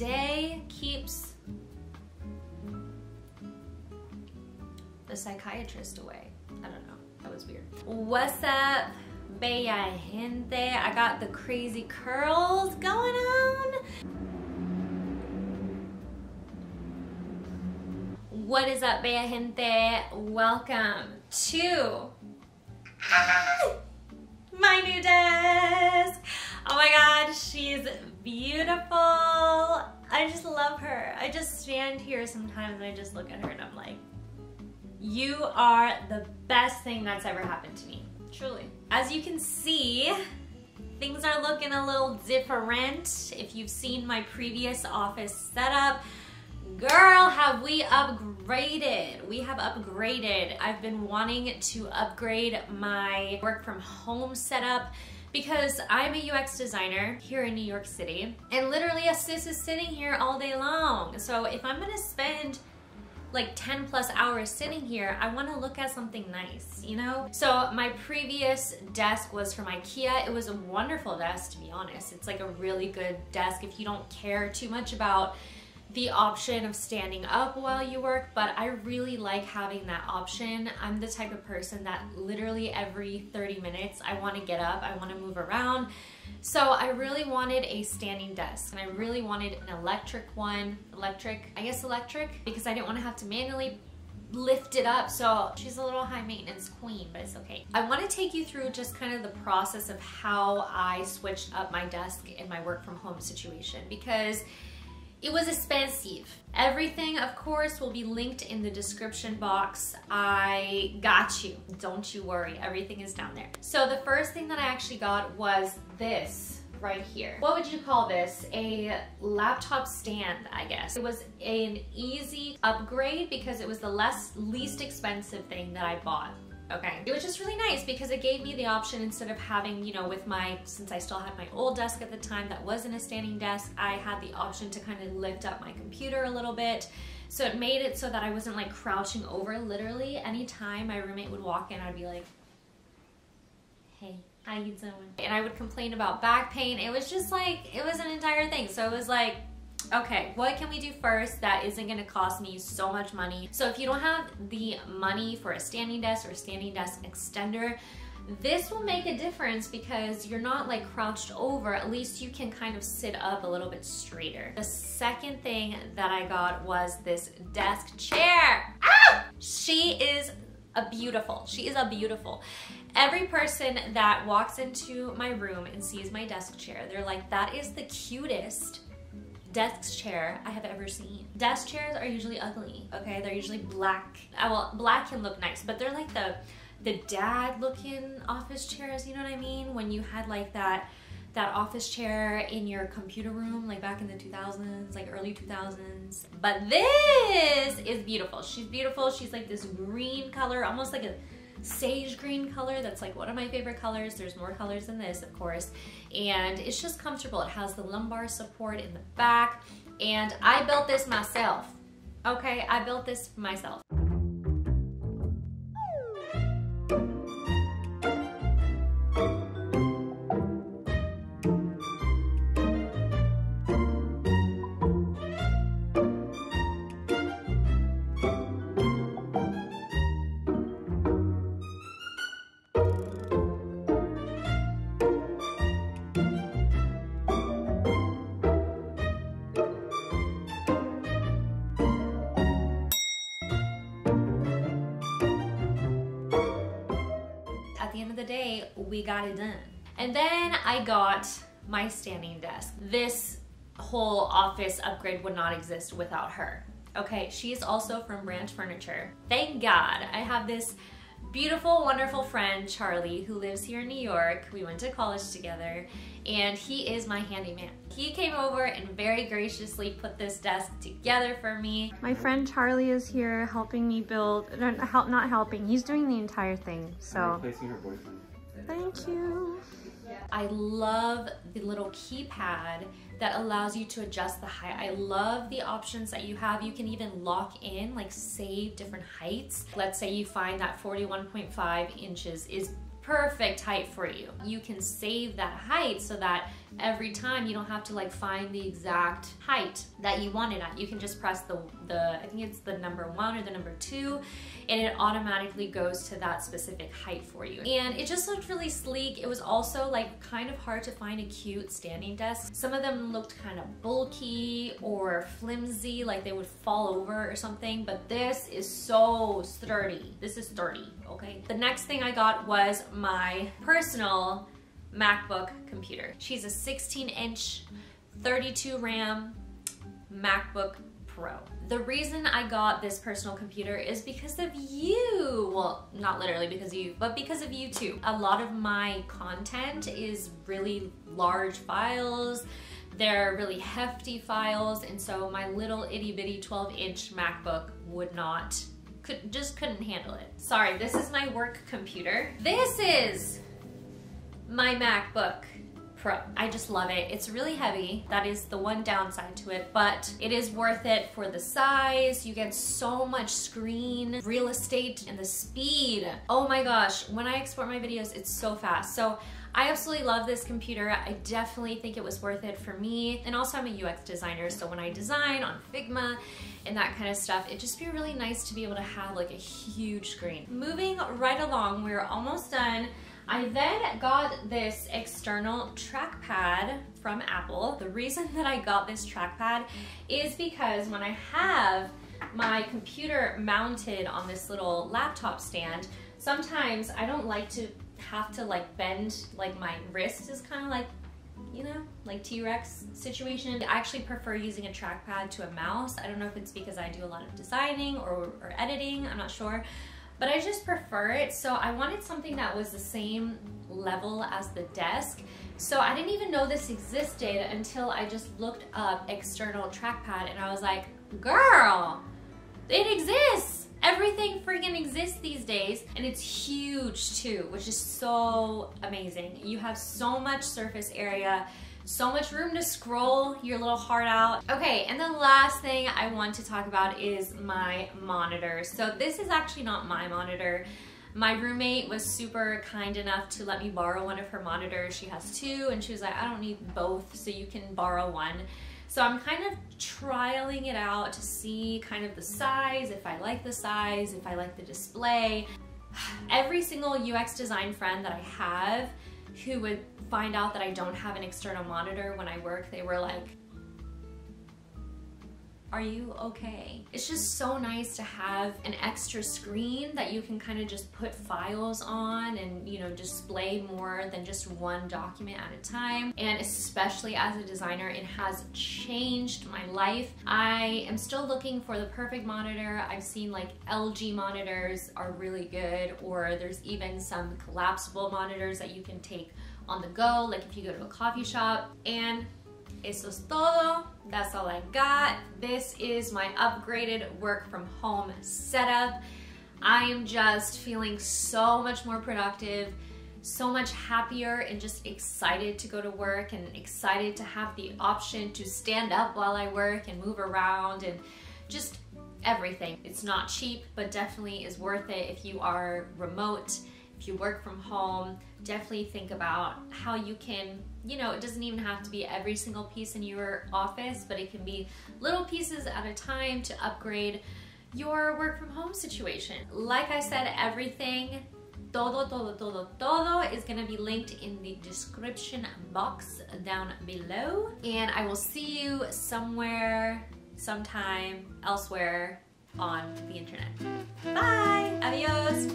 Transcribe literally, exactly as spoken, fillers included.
day keeps the psychiatrist away. I don't know, that was weird. What's up, bella gente? I got the crazy curls going on. What is up, bella gente? Welcome to my new desk. Oh my God, she's beautiful. I just love her. I just stand here sometimes and I just look at her and I'm like, you are the best thing that's ever happened to me, truly. As you can see, things are looking a little different. If you've seen my previous office setup, girl, have we upgraded. We have upgraded. I've been wanting to upgrade my work from home setup because I'm a U X designer here in New York City, and literally a sis is sitting here all day long. So if I'm gonna spend like ten plus hours sitting here, I wanna look at something nice, you know? So my previous desk was from IKEA. It was a wonderful desk, to be honest. It's like a really good desk if you don't care too much about the option of standing up while you work, but I really like having that option. I'm the type of person that literally every thirty minutes, I wanna get up, I wanna move around. So I really wanted a standing desk, and I really wanted an electric one, electric, I guess electric, because I didn't wanna have to manually lift it up. So she's a little high maintenance queen, but it's okay. I wanna take you through just kind of the process of how I switched up my desk in my work from home situation, because it was expensive. Everything, of course, will be linked in the description box. I got you. Don't you worry. Everything is down there. So the first thing that I actually got was this right here. What would you call this? A laptop stand, I guess. It was an easy upgrade because it was the less, least expensive thing that I bought. Okay. It was just really nice because it gave me the option, instead of having, you know, with my, since I still had my old desk at the time that wasn't a standing desk, I had the option to kind of lift up my computer a little bit. So it made it so that I wasn't like crouching over. Literally anytime my roommate would walk in, I'd be like, hey, how you doing? And I would complain about back pain. It was just like, it was an entire thing. So it was like, okay, what can we do first that isn't gonna cost me so much money? So if you don't have the money for a standing desk or a standing desk extender, this will make a difference because you're not like crouched over. At least you can kind of sit up a little bit straighter. The second thing that I got was this desk chair. Ah! She is a beautiful, she is a beautiful. Every person that walks into my room and sees my desk chair, they're like, that is the cutest desk chair I have ever seen. Desk chairs are usually ugly, okay? They're usually black. Well, black can look nice, but they're like the the dad looking office chairs, you know what I mean? When you had like that that office chair in your computer room, like back in the two thousands, like early two thousands. But this is beautiful. She's beautiful. She's like this green color, almost like a sage green color. That's like one of my favorite colors. There's more colors than this, of course, and it's just comfortable. It has the lumbar support in the back, and I built this myself. Okay, I built this myself. At the end of the day, we got it done. And then I got my standing desk. This whole office upgrade would not exist without her. Okay, she's also from Branch Furniture. Thank God I have this beautiful, wonderful friend, Charlie, who lives here in New York. We went to college together, and he is my handyman. He came over and very graciously put this desk together for me. My friend Charlie is here helping me build, help, not helping, he's doing the entire thing, so. I'm replacing her boyfriend. Thank you. I love the little keypad that allows you to adjust the height. I love the options that you have. You can even lock in, like save different heights. Let's say you find that forty-one point five inches is perfect height for you. You can save that height so that every time. You don't have to like find the exact height that you want it at. You can just press the, the I think it's the number one or the number two, and it automatically goes to that specific height for you. And it just looked really sleek. It was also like kind of hard to find a cute standing desk. Some of them looked kind of bulky or flimsy, like they would fall over or something, but this is so sturdy. This is sturdy, okay? The next thing I got was my personal MacBook computer. She's a sixteen inch, thirty-two RAM MacBook Pro. The reason I got this personal computer is because of you. Well, not literally because of you, but because of you too. A lot of my content is really large files. They're really hefty files, and so my little itty bitty twelve inch MacBook would not, could just couldn't handle it. Sorry, this is my work computer. This is my MacBook Pro. I just love it. It's really heavy. That is the one downside to it, but it is worth it for the size. You get so much screen, real estate, and the speed. Oh my gosh, when I export my videos, it's so fast. So I absolutely love this computer. I definitely think it was worth it for me. And also I'm a U X designer, so when I design on Figma and that kind of stuff, it'd just be really nice to be able to have like a huge screen. Moving right along, we're almost done. I then got this external trackpad from Apple. The reason that I got this trackpad is because when I have my computer mounted on this little laptop stand, sometimes I don't like to have to like bend, like my wrist is kind of like, you know, like T-Rex situation. I actually prefer using a trackpad to a mouse. I don't know if it's because I do a lot of designing or, or editing, I'm not sure. But I just prefer it, so I wanted something that was the same level as the desk. So I didn't even know this existed until I just looked up external trackpad and I was like, girl, it exists! Everything freaking exists these days, and it's huge too, which is so amazing. You have so much surface area, so much room to scroll your little heart out. Okay, and the last thing I want to talk about is my monitor. So this is actually not my monitor. My roommate was super kind enough to let me borrow one of her monitors. She has two, and she was like, I don't need both, so you can borrow one. So I'm kind of trialing it out to see kind of the size, if I like the size, if I like the display. Every single U X design friend that I have who would find out that I don't have an external monitor when I work, they were like, are you okay? It's just so nice to have an extra screen that you can kind of just put files on and, you know, display more than just one document at a time. And especially as a designer, it has changed my life. I am still looking for the perfect monitor. I've seen like L G monitors are really good, or there's even some collapsible monitors that you can take on the go, like if you go to a coffee shop. And eso es todo. That's all I got. This is my upgraded work from home setup. I am just feeling so much more productive, so much happier, and just excited to go to work and excited to have the option to stand up while I work and move around and just everything. It's not cheap, but definitely is worth it if you are remote. If you work from home, definitely think about how you can, you know, it doesn't even have to be every single piece in your office, but it can be little pieces at a time to upgrade your work from home situation. Like I said, everything, todo, todo, todo, todo is gonna be linked in the description box down below. And I will see you somewhere, sometime, elsewhere on the internet. Bye, adios.